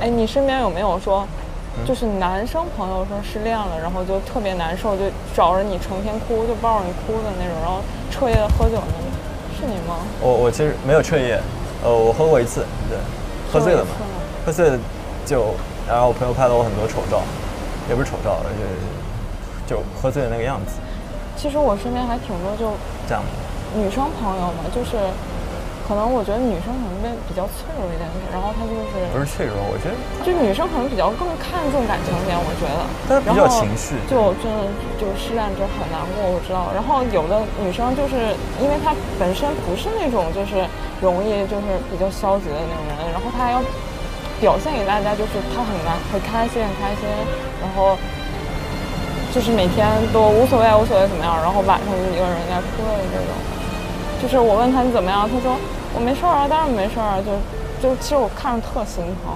哎，你身边有没有说，就是男生朋友说失恋了，然后就特别难受，就找着你成天哭，就抱着你哭的那种，然后彻夜的喝酒呢？是你吗？我其实没有彻夜，我喝过一次，对，喝醉了嘛，喝醉了酒，然后我朋友拍了我很多丑照，也不是丑照，而且就喝醉的那个样子。其实我身边还挺多就这样的女生朋友嘛，就是。可能我觉得女生可能比较脆弱一点，然后她就是不是脆弱，我觉得就女生可能比较更看重感情点，我觉得，但是比较情绪，就真的就失恋就很难过，我知道。然后有的女生就是因为她本身不是那种就是容易就是比较消极的那种人，然后她还要表现给大家就是她很开心很开心，然后就是每天都无所谓无所谓怎么样，然后晚上就一个人在哭的这种。就是我问她你怎么样，她说。我没事儿啊，当然没事儿啊，就其实我看着特心疼。